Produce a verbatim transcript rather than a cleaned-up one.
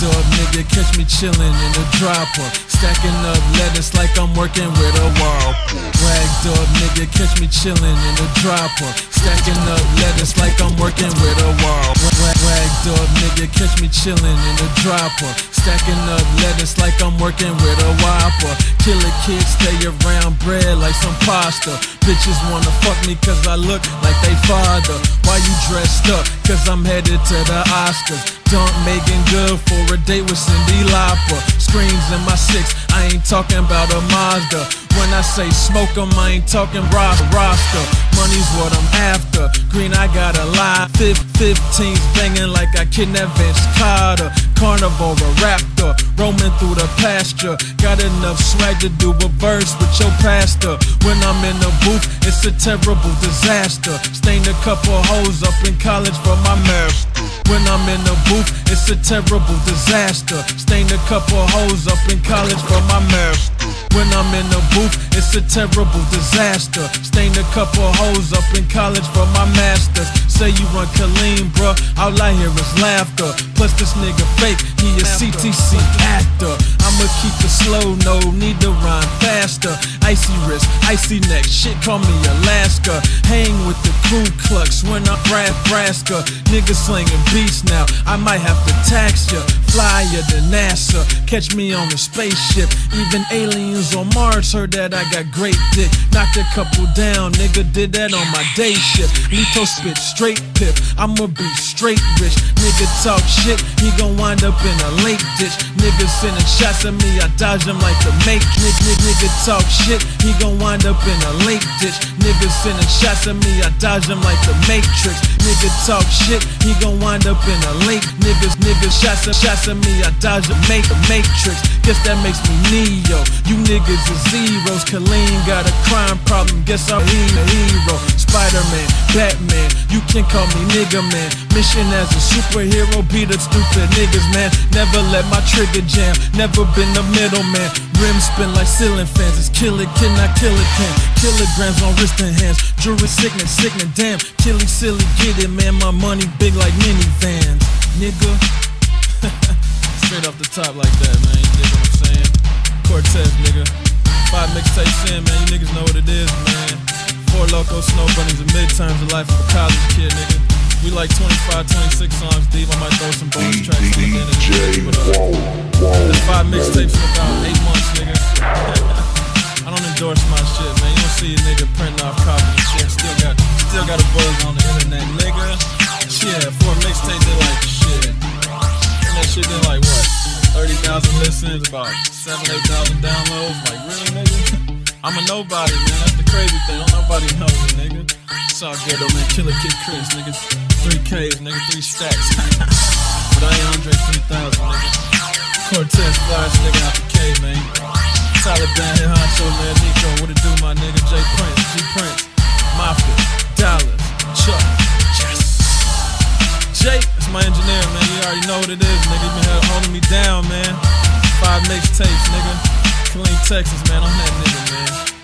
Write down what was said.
dog nigga, catch me chillin' in the dropper, stacking up lettuce like I'm working with a wall. Rag dog nigga, catch me chillin' in the dropper, stacking up lettuce like I'm working with a wall. Rag dog nigga, catch me chillin' in the dropper, stacking up lettuce like I'm working with a whopper. Killer kids stay around bread like some pasta. Bitches wanna fuck me cause I look like they father. Why you dressed up? Cause I'm headed to the Oscars. Dunk making good for a date with Cindy Lapa. Screams in my six, I ain't talking about a Mazda. When I say smoke 'em, I ain't talking Rob Roster. Money's what I'm after, green I gotta lie. Fifteens banging like I kidnapped Vince Carter. Carnivore a raptor, roaming through the pasture. Got enough swag to do a verse with your pastor. When I'm in the booth, it's a terrible disaster. Stained a couple hoes up in college for my master. When I'm in the booth, it's a terrible disaster. Stained a couple hoes up in college for my master. When I'm in the booth, it's a terrible disaster. Stained a couple hoes up in college for my masters. Say you run Kaleen, bruh, all I hear is laughter. Plus this nigga fake, he a C T C actor. I'ma keep it slow, no need to rhyme faster. Icy wrist, icy neck, shit call me Alaska. Hang with the Ku Klux when I'm Brad Braska. Nigga slinging beats now, I might have to tax ya. Flyer than NASA, catch me on a spaceship. Even aliens on Mars heard that I got great dick. Knocked a couple down, nigga did that on my day shift. Leto spit straight pip, I'ma be straight rich. Nigga talk shit, he gon' wind up in a lake ditch. Nigga sending shots at me, I dodge him like the make. Nigga, nigga talk shit, he gon' wind up in a lake ditch. Nigga sending shots at me, I dodge him like the Matrix. Nigga talk shit, he gon' wind up in a lake. Niggas, niggas shots at shots to me, I dodge a make a matrix. Guess that makes me Neo. You niggas are zeros. Killeen got a crime problem. Guess I'm a hero. Spider-Man, Batman, you can call me nigga man. Mission as a superhero, beat up stupid niggas, man. Never let my trigger jam. Never been the middleman. Rims spin like ceiling fans. It's killer kid, not killer can. Kilograms on wrist and hands. Jewelry sickening, sickening, damn. Killy silly, get it, man. My money big like minivans, nigga. Straight off the top like that, man, you dig what I'm saying? Cortez, nigga. Five mixtapes in, man, you niggas know what it is, man. Four loco snow bunnies and midterms, the life of a college kid, nigga. We like twenty-five, twenty-six songs deep, I might throw some bonus tracks on the end of the day. Five mixtapes in about eight months, nigga. I don't endorse my shit, man. You don't see a nigga printing off copy and shit. Still got, still got a buzz on the internet, nigga. Yeah, four mixtapes, they like shit. That shit did like what, thirty thousand listens, about seven, eight thousand downloads, like really nigga? I'm a nobody man, that's the crazy thing, don't nobody know me nigga. It's all good though man, Killer Kid Chris nigga, three K's nigga, three stacks. But I ain't Andre three thousand nigga. Cortez Blash nigga out the K man. Taliban, hit Hondo man, Nico, what it do my nigga, J Prince, G Prince, Mafia, Dollars, Chuck, yes. Jake, that's my engineer, man. You already know what it is, nigga. You been holding me down, man. Five mixtapes, nigga. Killeen, Texas, man. I'm that nigga, man.